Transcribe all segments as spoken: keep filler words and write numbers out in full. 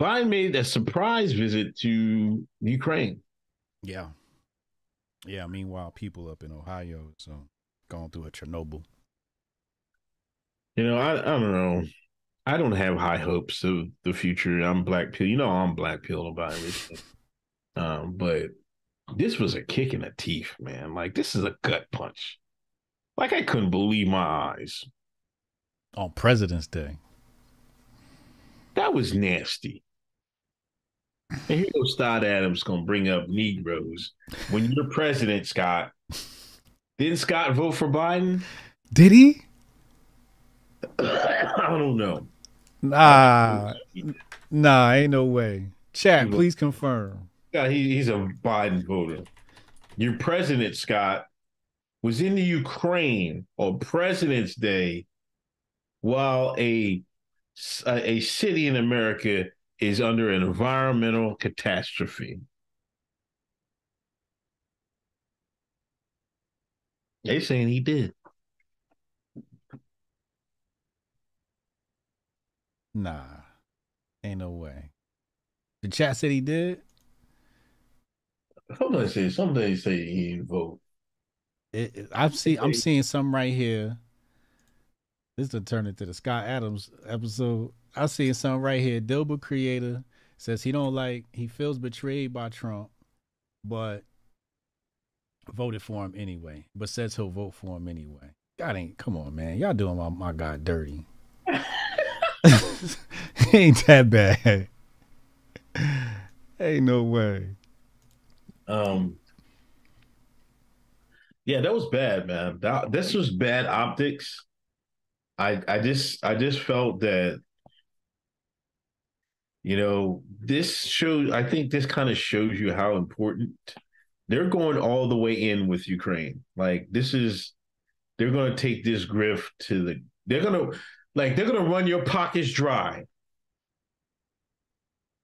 Biden made a surprise visit to Ukraine. Yeah. Yeah, meanwhile, people up in Ohio so um, going through a Chernobyl. You know, I, I don't know. I don't have high hopes of the future. I'm black pill. You know, I'm black pilled about everything. um, but this was a kick in the teeth, man. Like, this is a gut punch. Like, I couldn't believe my eyes. On President's Day. That was nasty. And here goes Scott Adams going to bring up Negroes. When you're president, Scott, didn't Scott vote for Biden? Did he? I don't know. Nah. Nah, ain't no way. Chat, please confirm. Yeah, he, he's a Biden voter. Your president, Scott, was in the Ukraine on President's Day while a, a city in America is under an environmental catastrophe. They're saying he did. Nah, ain't no way. The chat said he did. Somebody say somebody say he didn't vote. It, it, I've seen. I'm seeing something right here. This is the turn into the Scott Adams episode. I see something right here. Dilbert creator says he don't like. He feels betrayed by Trump, but voted for him anyway. But says he'll vote for him anyway. God ain't. Come on, man. Y'all doing my my guy dirty. Ain't that bad. Ain't no way. Um. Yeah, that was bad, man. That, this was bad optics. I I just I just felt that. You know, this shows, I think this kind of shows you how important they're going all the way in with Ukraine. Like, this is, they're going to take this grift to the, they're going to, like, they're going to run your pockets dry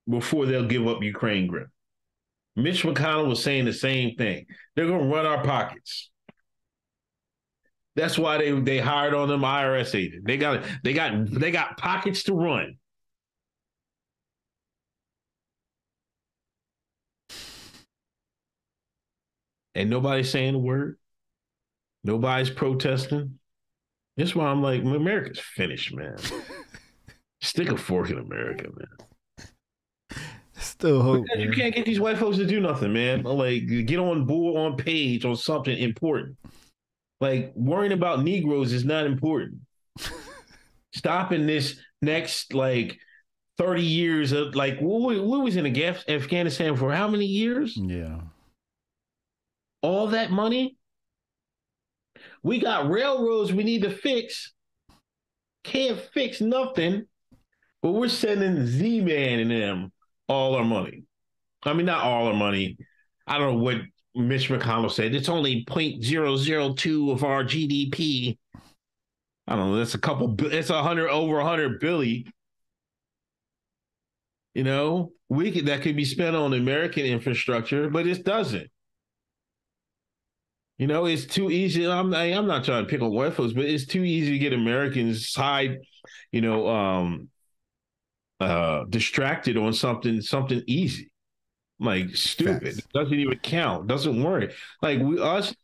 before they'll give up Ukraine grift. Mitch McConnell was saying the same thing. They're going to run our pockets. That's why they, they hired on them I R S agents. They got, they got, they got pockets to run. And nobody's saying a word. Nobody's protesting. That's why I'm like, America's finished, man. Stick a fork in America, man. Still hope. You man. can't get these white folks to do nothing, man. Like, get on board, on page, on something important. Like, worrying about Negroes is not important. Stopping this next, like, thirty years of, like, we, we was in Afghanistan for how many years? Yeah. All that money, we got railroads we need to fix, can't fix nothing, but we're sending Z-Man and them all our money. I mean, not all our money. I don't know what Mitch McConnell said. It's only zero point zero zero two of our G D P. I don't know. That's a couple, it's a hundred, over a hundred billion. You know, we could, that could be spent on American infrastructure, but it doesn't. You know, it's too easy. I'm I, I'm not trying to pick on white folks, but it's too easy to get Americans side, you know, um, uh, distracted on something something easy, like stupid. Facts. Doesn't even count. Doesn't work. Like we us,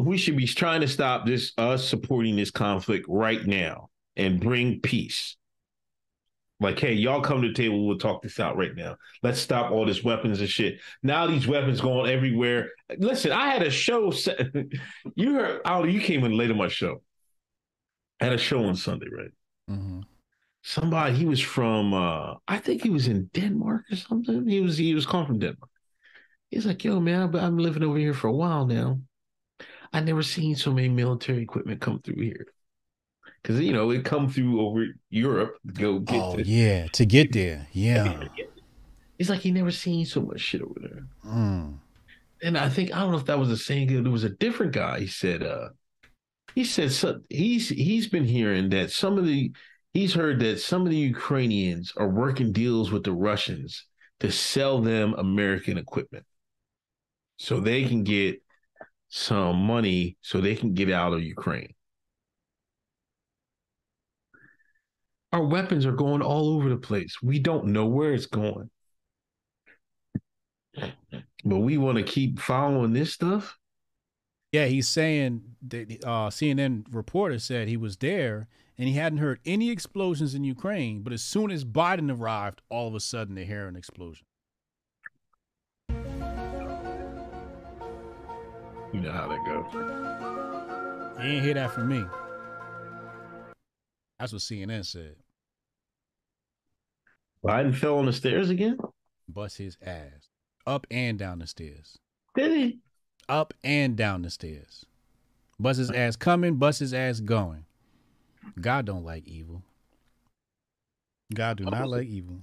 we should be trying to stop this. Us supporting this conflict right now and bring peace. Like, hey, y'all come to the table. We'll talk this out right now. Let's stop all this weapons and shit. Now these weapons going everywhere. Listen, I had a show. Set, you heard? Oh, you came in late on my show. I had a show on Sunday, right? Mm-hmm. Somebody, he was from, uh, I think he was in Denmark or something. He was, he was calling from Denmark. He's like, yo, man, I've been living over here for a while now. I never seen so many military equipment come through here. Because, you know, it come through over Europe to go get oh, to, yeah, to get there. Yeah. It's like he never seen so much shit over there. Mm. And I think, I don't know if that was the same guy. There was a different guy. He said, uh, he said, so, he's he's been hearing that some of the, he's heard that some of the Ukrainians are working deals with the Russians to sell them American equipment so they can get some money so they can get out of Ukraine. Our weapons are going all over the place. We don't know where it's going. But we want to keep following this stuff? Yeah, he's saying that uh, C N N reporter said he was there and he hadn't heard any explosions in Ukraine. But as soon as Biden arrived, all of a sudden they hear an explosion. You know how that goes. You ain't hear that from me. That's what C N N said. Biden fell on the stairs again? Bust his ass. Up and down the stairs. Did he? Up and down the stairs. Bust his ass coming, bust his ass going. God don't like evil. God do not like evil.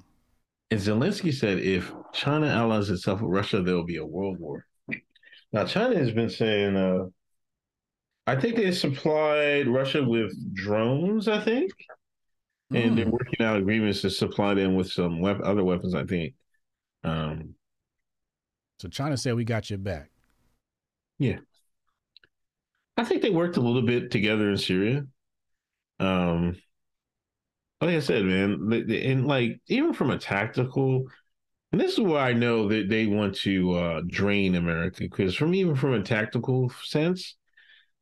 And Zelensky said if China allies itself with Russia, there'll be a world war. Now, China has been saying, uh, I think they supplied Russia with drones, I think. And mm. they're working out agreements to supply them with some wep other weapons, I think. Um, so China said, we got your back. Yeah. I think they worked a little bit together in Syria. Um, like I said, man, and like, even from a tactical, and this is where I know that they want to uh, drain America, because from even from a tactical sense,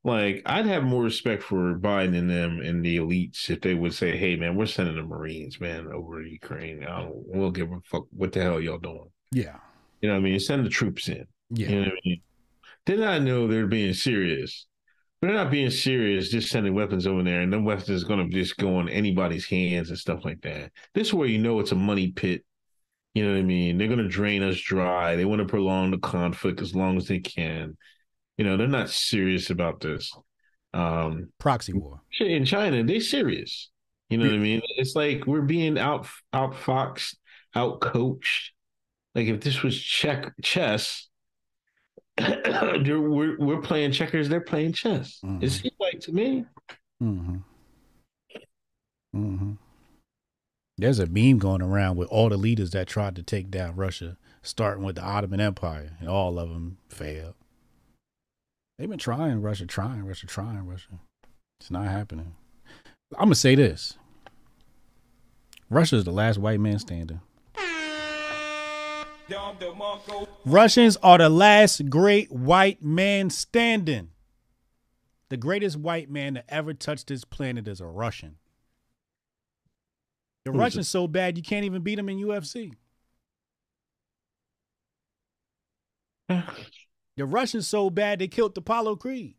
like I'd have more respect for Biden and them and the elites if they would say, "Hey, man, we're sending the Marines, man, over to Ukraine. I don't, we'll give a fuck what the hell y'all doing." Yeah, you know what I mean. Send the troops in. Yeah, you know what I mean. Then I know they're being serious. They're not being serious, just sending weapons over there, and the weapons is going to just go on anybody's hands and stuff like that. This is where you know it's a money pit. You know what I mean? They're going to drain us dry. They want to prolong the conflict as long as they can. You know, they're not serious about this. Um, Proxy war. In China, they're serious. You know yeah. what I mean? It's like we're being out outfoxed, outcoached. Like if this was check chess, we're, we're playing checkers, they're playing chess. Mm-hmm. It seems like to me. Mm-hmm. Mm-hmm. There's a meme going around with all the leaders that tried to take down Russia, starting with the Ottoman Empire, and all of them failed. They've been trying, Russia, trying, Russia, trying, Russia. It's not happening. I'm going to say this. Russia is the last white man standing. Russians are the last great white man standing. The greatest white man to ever touch this planet is a Russian. The Russians so bad you can't even beat them in U F C. The Russians so bad they killed Apollo Creed.